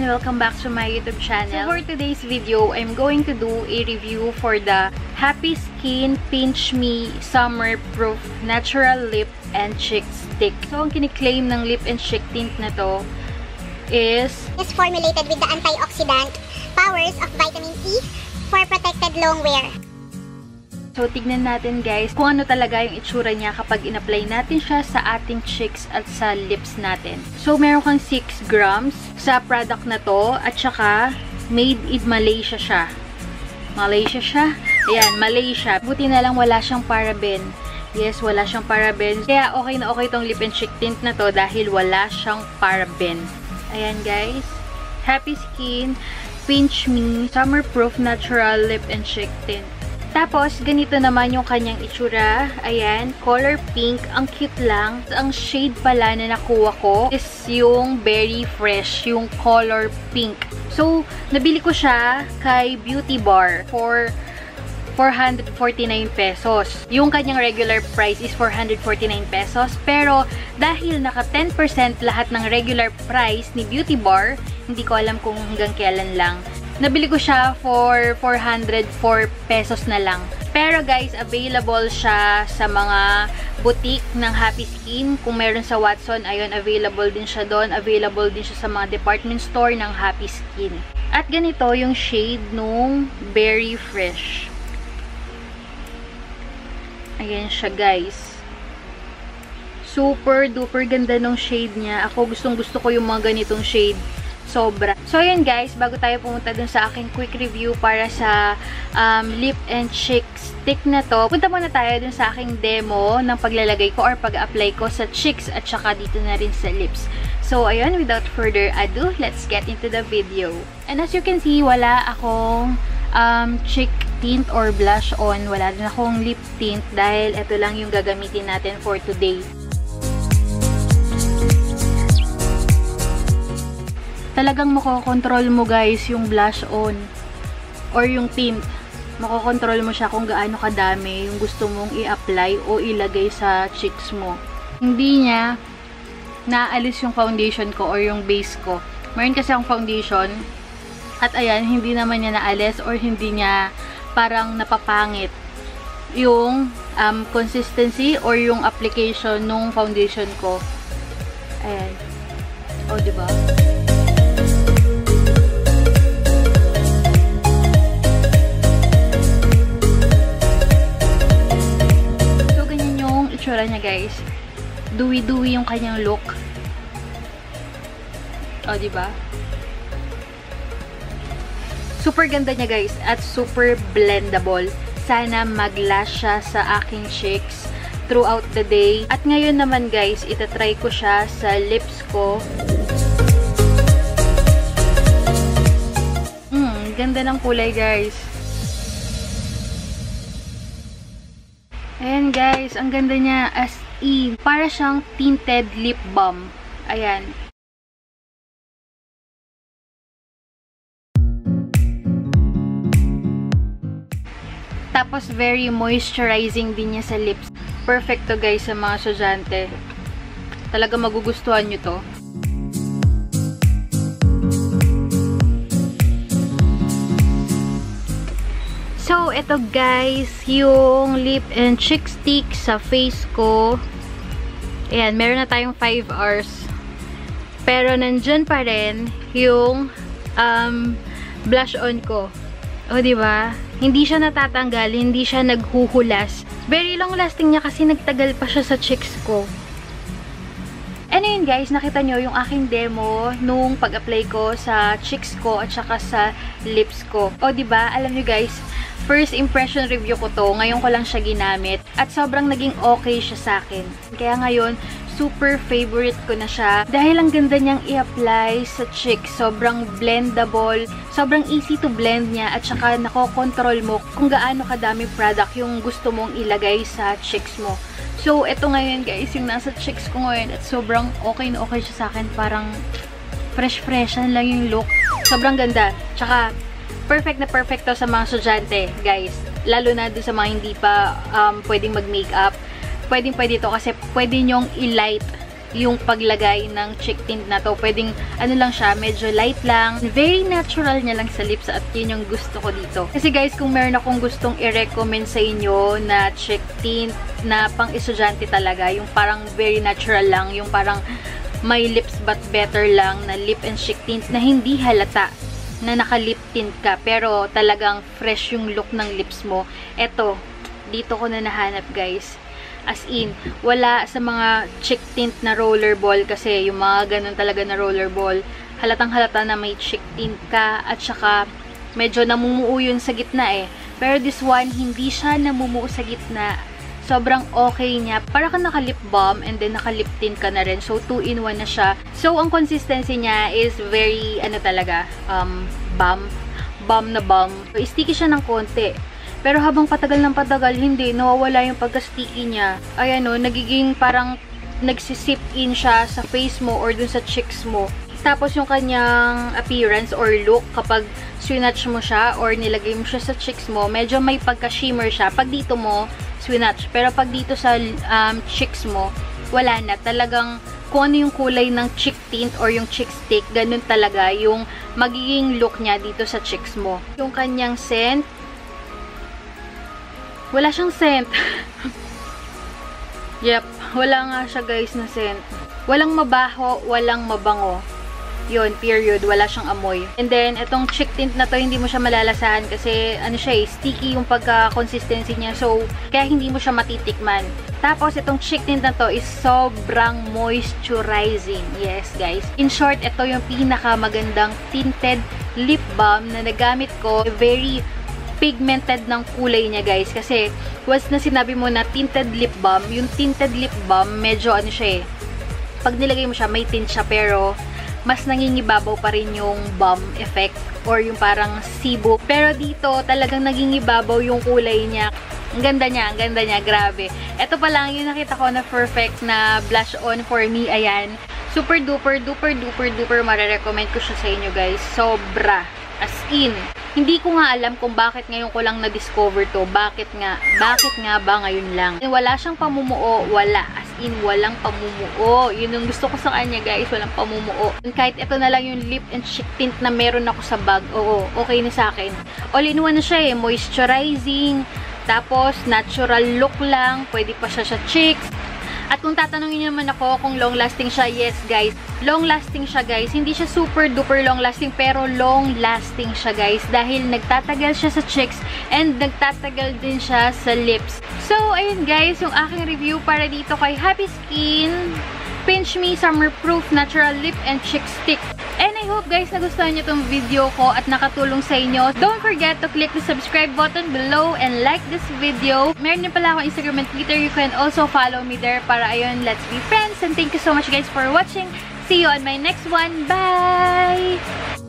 and welcome back to my YouTube channel. So for today's video, I'm going to do a review for the Happy Skin Pinch Me Summer Proof Natural Lip and Cheek Stick. So ang kiniklaim ng lip and cheek tint na to is formulated with the antioxidant powers of vitamin C for protected long wear. So, tignan natin guys kung ano talaga yung itsura niya kapag in-apply natin siya sa ating cheeks at sa lips natin. So, meron kang 6 grams sa product na to at saka made in Malaysia siya. Ayan, Malaysia. Buti na lang wala siyang paraben. Yes, wala siyang paraben. Kaya okay na okay tong lip and cheek tint na to dahil wala siyang paraben. Ayan guys, Happy Skin Pinch Me Summer Proof Natural Lip and Cheek Tint. Tapos, ganito naman yung kanyang itsura. Ayan, color pink. Ang cute lang. Ang shade pala na nakuha ko is yung Berry Fresh, yung color pink. So, nabili ko siya kay Beauty Bar for 449 pesos. Yung kanyang regular price is 449 pesos. Pero, dahil naka 10% lahat ng regular price ni Beauty Bar, hindi ko alam kung hanggang kailan lang. Nabili ko siya for 404 pesos na lang. Pero guys, available siya sa mga boutique ng Happy Skin. Kung meron sa Watson, ayun, available din siya doon. Available din siya sa mga department store ng Happy Skin. At ganito yung shade nung Berry Fresh. Ayan siya guys. Super duper ganda nung shade niya. Ako gustong-gusto ko yung mga ganitong shade. Sobra. So, yun guys, bago tayo pumunta dun sa aking quick review para sa lip and cheek stick na to, punta muna tayo dun sa aking demo ng paglalagay ko or pag-apply ko sa cheeks at saka dito na rin sa lips. So, ayun, without further ado, let's get into the video. And as you can see, wala akong cheek tint or blush on. Wala din akong lip tint dahil ito lang yung gagamitin natin for today. Talagang makokontrol mo guys yung blush on or yung tint. Makokontrol mo siya kung gaano kadami yung gusto mong i-apply o ilagay sa cheeks mo. Hindi niya naalis yung foundation ko or yung base ko. Meron kasi akong foundation at ayan, hindi naman niya naalis or hindi niya parang napapangit yung consistency or yung application nung foundation ko. Ayan. O, diba? Niya guys. Dewy-dewy yung kanyang look. O, diba? Super ganda niya guys at super blendable. Sana mag-lash siya sa aking cheeks throughout the day. At ngayon naman guys, itatry ko siya sa lips ko. Ganda ng kulay guys. Ayan guys, ang ganda niya as in. Para siyang tinted lip balm. Ayan. Tapos very moisturizing din niya sa lips. Perfect to guys sa mga estudyante. Talaga magugustuhan niyo to. So, ito guys, yung lip and cheek stick sa face ko. Ayan, meron na tayong 5 hours. Pero, nandyan pa rin yung blush on ko. O, diba? Hindi siya natatanggal, hindi siya naghuhulas. Very long lasting niya kasi nagtagal pa siya sa cheeks ko. And yun guys, nakita nyo yung aking demo nung pag-apply ko sa cheeks ko at saka sa lips ko. O, diba? Alam nyo guys, first impression review ko to. Ngayon ko lang siya ginamit. At sobrang naging okay siya sa akin. Kaya ngayon, super favorite ko na siya. Dahil ang ganda niyang i-apply sa cheeks. Sobrang blendable. Sobrang easy to blend niya. At saka nakokontrol mo kung gaano kadami product yung gusto mong ilagay sa cheeks mo. So, ito ngayon guys, yung nasa cheeks ko ngayon at sobrang okay na okay siya sa akin. Parang fresh-fresh lang yung look. Sobrang ganda. Tsaka, perfect na perfect to sa mga estudyante, guys. Lalo na doon sa mga hindi pa pwedeng mag-makeup. Pwedeng-pwede to kasi pwede nyong i-light yung paglagay ng cheek tint na to. Pwedeng ano lang siya, medyo light lang. Very natural niya lang sa lips at yun yung gusto ko dito. Kasi guys, kung meron akong gustong i-recommend sa inyo na cheek tint na pang estudyante talaga, yung parang very natural lang, yung parang my lips but better lang na lip and cheek tint na hindi halata na naka-lip tint ka pero talagang fresh yung look ng lips mo. Eto, dito ko na nahanap guys. As in, wala sa mga cheek tint na rollerball kasi yung mga ganun talaga na rollerball, halatang halata na may cheek tint ka at saka medyo namumuo yun sa gitna eh. Pero this one, hindi siya namumuo sa gitna. Sobrang okay niya. Para ka naka-lip balm and then naka-lip tint ka na rin. So, 2-in-1 na siya. So, ang consistency niya is very, ano talaga, balm. Balm na balm. So, sticky siya ng konti. Pero habang patagal ng patagal, hindi, nawawala yung pagka-sticky niya. Ayan o, nagiging parang nagsisip in siya sa face mo or dun sa cheeks mo. Tapos yung kanyang appearance or look kapag swinatch mo siya or nilagay mo siya sa cheeks mo, medyo may pagka-shimmer siya. Pag dito mo, swinatch. Pero pag dito sa cheeks mo, wala na. Talagang kung ano yung kulay ng cheek tint or yung cheek stick, ganun talaga yung magiging look niya dito sa cheeks mo. Yung kanyang scent, wala siyang scent. Yep, wala nga siya guys na scent. Walang mabaho, walang mabango. Yun, period. Wala siyang amoy. And then, itong cheek tint na to, hindi mo siya malalasahan kasi, ano siya eh, sticky yung pagka-consistency niya. So, kaya hindi mo siya matitikman. Tapos, itong cheek tint na to is sobrang moisturizing. Yes, guys. In short, ito yung pinakamagandang tinted lip balm na nagamit ko. Very pigmented ng kulay niya guys kasi once na sinabi mo na tinted lip balm, yung tinted lip balm medyo ano siya eh, pag nilagay mo siya may tint siya pero mas nangingibabaw pa rin yung balm effect or yung parang sibo, pero dito talagang nangingibabaw yung kulay niya. Ang ganda niya, ang ganda niya, grabe. Ito pa lang yung nakita ko na perfect na blush on for me. Ayan, super duper duper duper duper mare-recommend ko siya sa inyo guys, sobra. As in, hindi ko nga alam kung bakit ngayon ko lang na-discover to. Bakit nga ba ngayon lang? Wala siyang pamumuo, wala. As in, walang pamumuo. Yun yung gusto ko sa kanya, guys. Walang pamumuo. Kahit ito na lang yung lip and cheek tint na meron ako sa bag, oo, okay na sa akin. All in one na siya eh. Moisturizing, tapos natural look lang. Pwede pa siya sa cheeks. At kung tatanungin naman ako kung long-lasting siya, yes guys, long-lasting siya guys. Hindi siya super duper long-lasting, pero long-lasting siya guys. Dahil nagtatagal siya sa cheeks and nagtatagal din siya sa lips. So, ayun guys, yung aking review para dito kay Happy Skin Pinch Me Summer Proof Natural Lip and Cheek Stick. And I hope guys nagustuhan nyo tong video ko at nakatulong sa inyo. Don't forget to click the subscribe button below and like this video. Meron din pala akong Instagram and Twitter. You can also follow me there para ayun, let's be friends. And thank you so much guys for watching. See you on my next one. Bye!